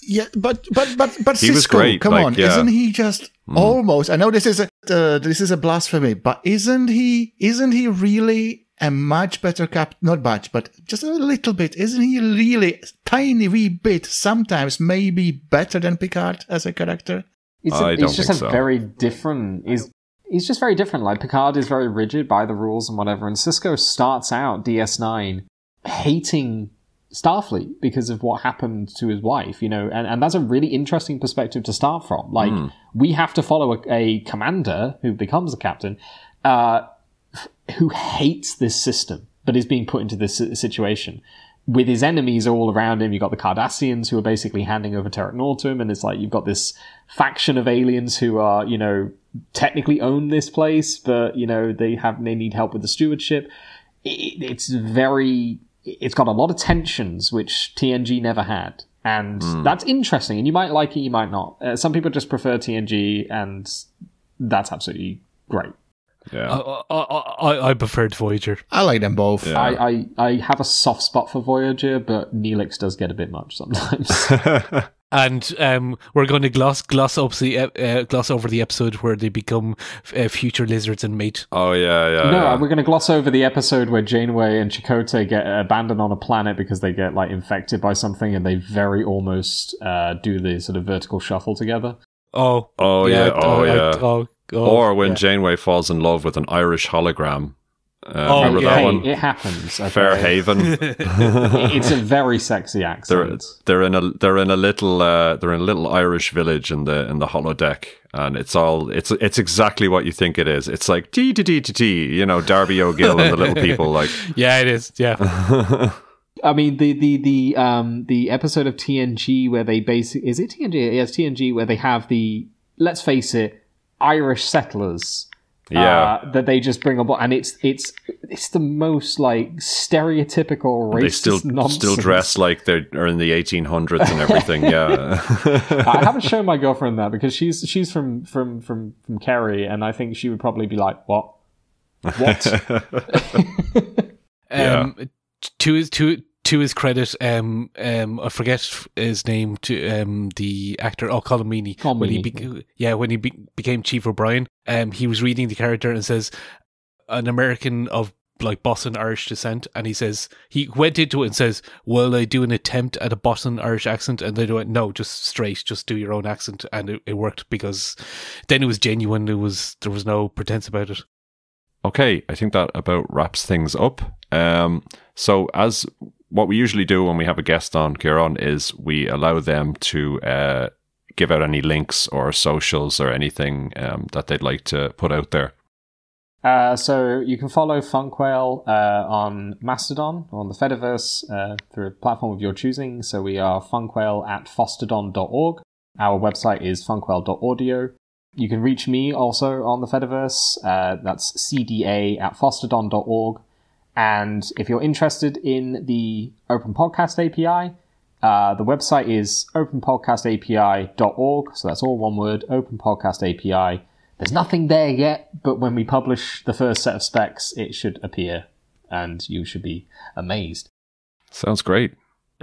Yeah, but but but but he Sisko, was great. Come like, on, yeah. Isn't he just mm. almost? I know this is a uh, this is a blasphemy, but isn't he isn't he really? A much better cap, not much, but just a little bit. Isn't he really tiny wee bit? Sometimes maybe better than Picard as a character. It's, a, I it's don't just think a so. very different. He's he's just very different. Like Picard is very rigid by the rules and whatever. And Sisko starts out D S nine hating Starfleet because of what happened to his wife, you know, and, and that's a really interesting perspective to start from. Like mm. we have to follow a, a commander who becomes a captain. Uh, who hates this system, but is being put into this situation with his enemies all around him. You've got the Cardassians who are basically handing over Terran Nord to him. And it's like, you've got this faction of aliens who are, you know, technically own this place, but you know, they have, they need help with the stewardship. It, it's very, it's got a lot of tensions, which T N G never had. And mm. that's interesting. And you might like it, you might not. Uh, some people just prefer T N G and that's absolutely great. Yeah, I, I, I, I preferred Voyager. I like them both. Yeah. I, I, I have a soft spot for Voyager, but Neelix does get a bit much sometimes. And um, we're going to gloss gloss over the uh, gloss over the episode where they become uh, future lizards and mate. Oh yeah, yeah. No, yeah. We're going to gloss over the episode where Janeway and Chakotay get abandoned on a planet because they get like infected by something, and they very almost uh, do the sort of vertical shuffle together. Oh, oh yeah, yeah. oh I, yeah. I, oh. God, or when yeah. Janeway falls in love with an Irish hologram. Uh, oh, remember yeah. that one? It happens. Okay. Fairhaven. It's a very sexy accent. They're, they're in a they're in a little uh, they're in a little Irish village in the in the holodeck, and it's all it's it's exactly what you think it is. It's like dee dee dee dee dee. You know, Darby O'Gill and the little people. Like yeah, it is. Yeah. I mean the the the um the episode of T N G where they basically is it T N G? Yes, T N G where they have the let's face it. Irish settlers yeah uh, that they just bring aboard, and it's it's it's the most like stereotypical racist they still nonsense. Still dress like they're are in the eighteen hundreds and everything. Yeah. I haven't shown my girlfriend that because she's she's from from from from Kerry, and I think she would probably be like what what um yeah. to his to To his credit, um, um, I forget his name. To um, the actor, oh, Colin Meaney. Colin when Meaney. He be yeah, when he be became Chief O'Brien, um, he was reading the character and says, an American of like Boston Irish descent, and he says he went into it and says, "Will I do an attempt at a Boston Irish accent?" And they went, "No, just straight, just do your own accent," and it, it worked because then it was genuine. It was there was no pretense about it. Okay, I think that about wraps things up. Um, so as what we usually do when we have a guest on, Ciaran, is we allow them to uh, give out any links or socials or anything um, that they'd like to put out there. Uh, so you can follow Funkwhale uh, on Mastodon, on the Fediverse, uh, through a platform of your choosing. So we are Funkwhale at fosstodon dot org. Our website is funkwhale dot audio. You can reach me also on the Fediverse. Uh, that's cda at fosstodon dot org. And if you're interested in the Open Podcast A P I, uh, the website is open podcast A P I dot org. So that's all one word, Open Podcast A P I. There's nothing there yet, but when we publish the first set of specs, it should appear, and you should be amazed. Sounds great.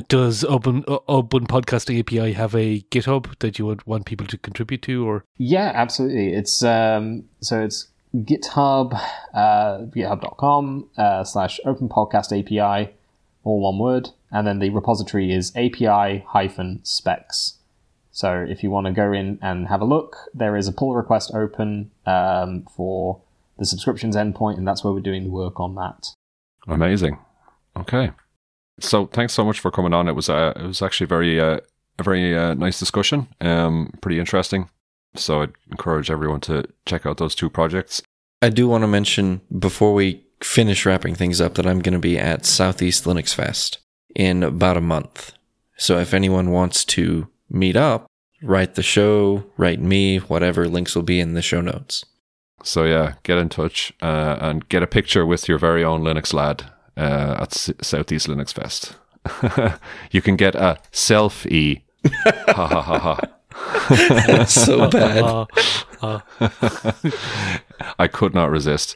Does Open Open Podcast A P I have a GitHub that you would want people to contribute to? Or yeah, absolutely. It's um, so it's GitHub uh, github dot com uh, slash Open Podcast A P I, all one word, and then the repository is A P I hyphen specs. So if you want to go in and have a look, there is a pull request open um, for the subscriptions endpoint, and that's where we're doing the work on that. Amazing. Okay. So thanks so much for coming on. It was uh, it was actually very uh, a very uh, nice discussion. Um, pretty interesting. So I'd encourage everyone to check out those two projects. I do want to mention before we finish wrapping things up that I'm going to be at Southeast Linux Fest in about a month. So if anyone wants to meet up, write the show, write me, whatever, links will be in the show notes. So yeah, get in touch uh, and get a picture with your very own Linux lad. Uh, at S Southeast Linux Fest. You can get a selfie. Ha ha ha ha. That's so bad. I could not resist.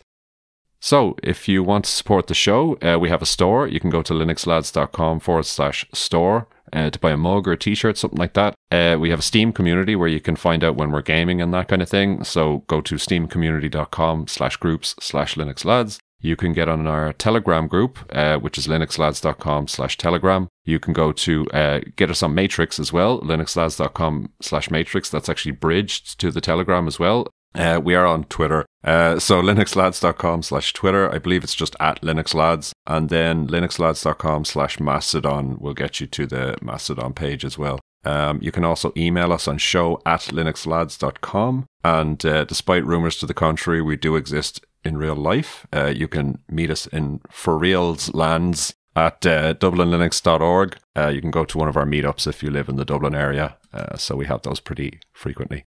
So if you want to support the show, uh, we have a store. You can go to linuxlads.com forward slash store uh, to buy a mug or a t-shirt, something like that. Uh, we have a Steam community where you can find out when we're gaming and that kind of thing. So go to steamcommunity.com slash groups slash linuxlads. You can get on our Telegram group, uh, which is linuxlads.com slash Telegram. You can go to uh, get us on Matrix as well, linuxlads.com slash Matrix. That's actually bridged to the Telegram as well. Uh, we are on Twitter. Uh, so linuxlads.com slash Twitter. I believe it's just at linuxlads. And then linuxlads.com slash Mastodon will get you to the Mastodon page as well. Um, you can also email us on show at linuxlads.com. And uh, despite rumors to the contrary, we do exist in real life. Uh, you can meet us in for reals lands at uh, dublin linux dot org. Uh, you can go to one of our meetups if you live in the Dublin area. Uh, so we have those pretty frequently.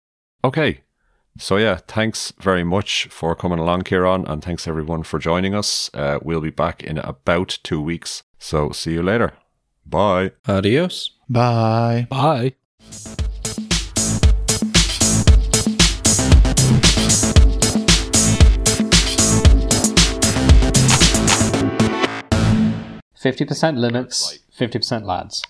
Okay. So yeah, thanks very much for coming along, Ciaran, and thanks everyone for joining us. Uh, we'll be back in about two weeks. So see you later. Bye. Adios. Bye. Bye. fifty percent Linux, fifty percent lads.